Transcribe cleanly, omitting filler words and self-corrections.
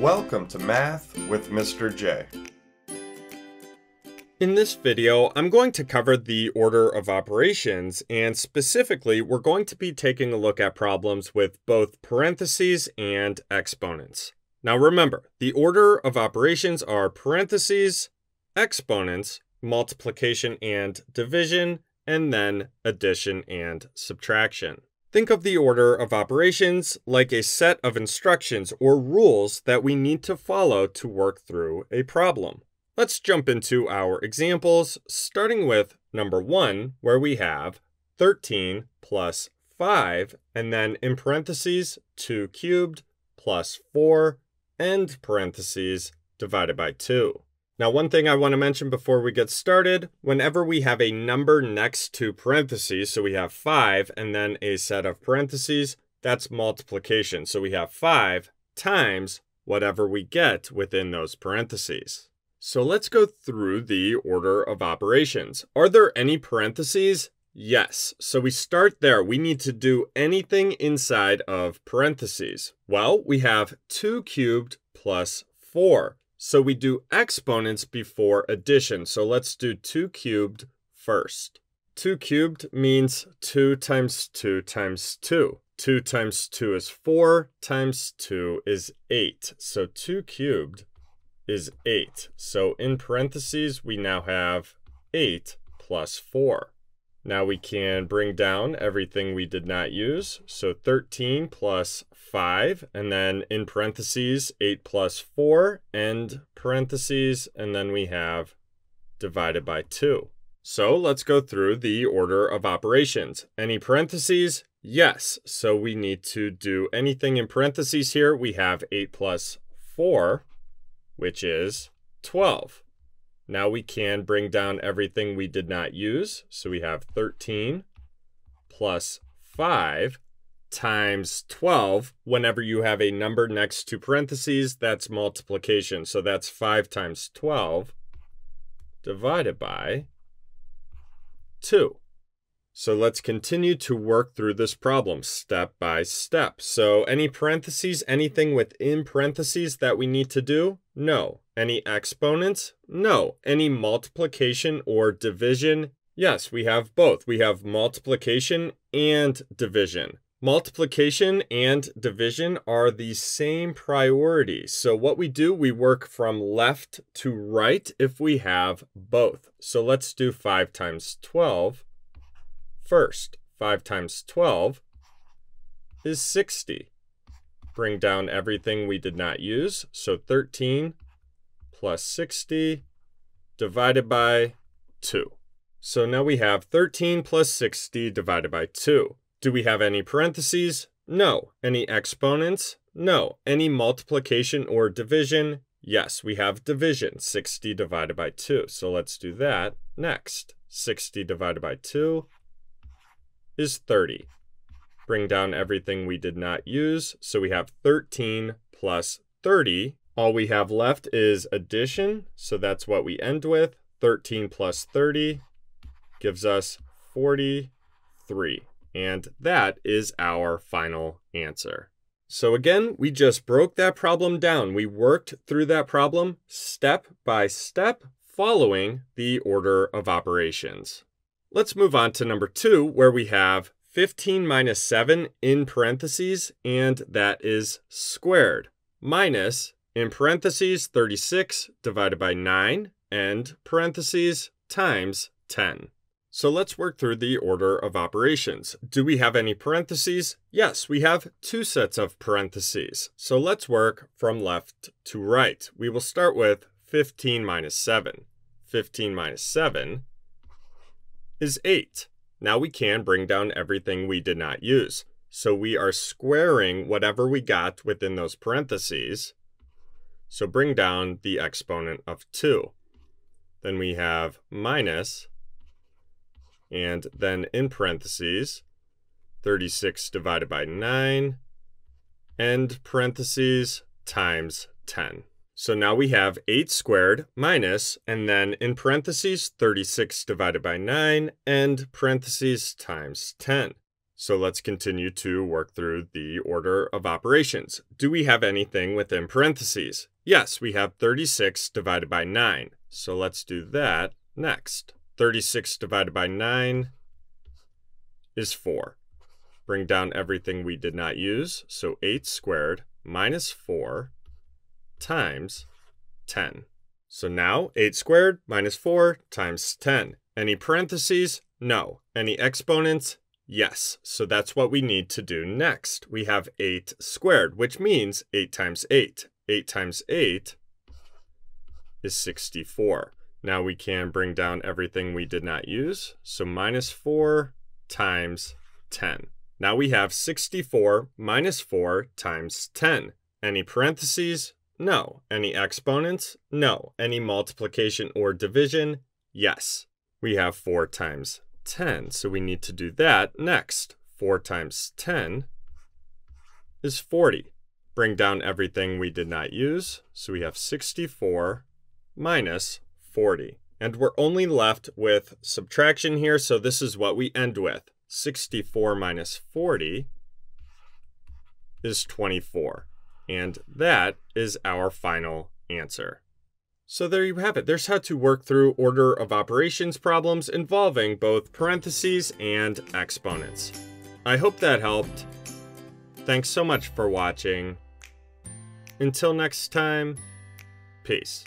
Welcome to Math with Mr. J. In this video, I'm going to cover the order of operations, and specifically, we're going to be taking a look at problems with both parentheses and exponents. Now remember, the order of operations are parentheses, exponents, multiplication and division, and then addition and subtraction. Think of the order of operations like a set of instructions or rules that we need to follow to work through a problem. Let's jump into our examples, starting with number 1, where we have 13 plus 5, and then in parentheses, 2 cubed plus 4, end parentheses, divided by 2. Now, one thing I want to mention before we get started, whenever we have a number next to parentheses, so we have 5 and then a set of parentheses, that's multiplication. So we have 5 times whatever we get within those parentheses. So let's go through the order of operations. Are there any parentheses? Yes. So we start there. We need to do anything inside of parentheses. Well, we have 2 cubed plus 4. So we do exponents before addition. So let's do 2 cubed first. 2 cubed means 2 times 2 times 2. 2 times 2 is 4, times 2 is 8. So 2 cubed is 8. So in parentheses, we now have 8 plus 4. Now we can bring down everything we did not use. So 13 plus 5, and then in parentheses, 8 plus 4, end parentheses, and then we have divided by 2. So let's go through the order of operations. Any parentheses? Yes. So we need to do anything in parentheses here. We have 8 plus 4, which is 12. Now we can bring down everything we did not use. So we have 13 plus 5 times 12. Whenever you have a number next to parentheses, that's multiplication. So that's 5 times 12 divided by 2. So let's continue to work through this problem step by step. So any parentheses, anything within parentheses that we need to do? No. Any exponents? No. Any multiplication or division? Yes, we have both. We have multiplication and division. Multiplication and division are the same priority. So what we do, we work from left to right if we have both. So let's do 5 times 12. First, 5 times 12 is 60. Bring down everything we did not use. So 13 plus 60 divided by 2. So now we have 13 plus 60 divided by 2. Do we have any parentheses? No. Any exponents? No. Any multiplication or division? Yes, we have division, 60 divided by 2. So let's do that next. 60 divided by 2. Is 30. Bring down everything we did not use. So we have 13 plus 30. All we have left is addition. So that's what we end with. 13 plus 30 gives us 43. And that is our final answer. So again, we just broke that problem down. We worked through that problem step by step following the order of operations. Let's move on to number 2, where we have 15 minus 7 in parentheses, and that is squared, minus, in parentheses, 36 divided by 9, end parentheses, times 10. So let's work through the order of operations. Do we have any parentheses? Yes, we have 2 sets of parentheses. So let's work from left to right. We will start with 15 minus 7. 15 minus 7 is 8. Now we can bring down everything we did not use. So we are squaring whatever we got within those parentheses. So bring down the exponent of 2. Then we have minus, and then in parentheses, 36 divided by 9, end parentheses, times 10. So now we have 8 squared minus, and then in parentheses, 36 divided by 9, end parentheses, times 10. So let's continue to work through the order of operations. Do we have anything within parentheses? Yes, we have 36 divided by 9. So let's do that next. 36 divided by 9 is 4. Bring down everything we did not use. So 8 squared minus 4 times 10. So now 8 squared minus 4 times 10. Any parentheses? No. Any exponents? Yes, so that's what we need to do next. We have 8 squared, which means 8 times 8. 8 times 8 is 64. Now we can bring down everything we did not use. So minus 4 times 10. Now we have 64 minus 4 times 10. Any parentheses? No. Any exponents? No. Any multiplication or division? Yes. We have 4 times 10, so we need to do that next. 4 times 10 is 40. Bring down everything we did not use, so we have 64 minus 40. And we're only left with subtraction here, so this is what we end with. 64 minus 40 is 24. And that is our final answer. So there you have it. There's how to work through order of operations problems involving both parentheses and exponents. I hope that helped. Thanks so much for watching. Until next time, peace.